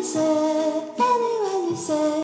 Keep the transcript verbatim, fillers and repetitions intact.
easy.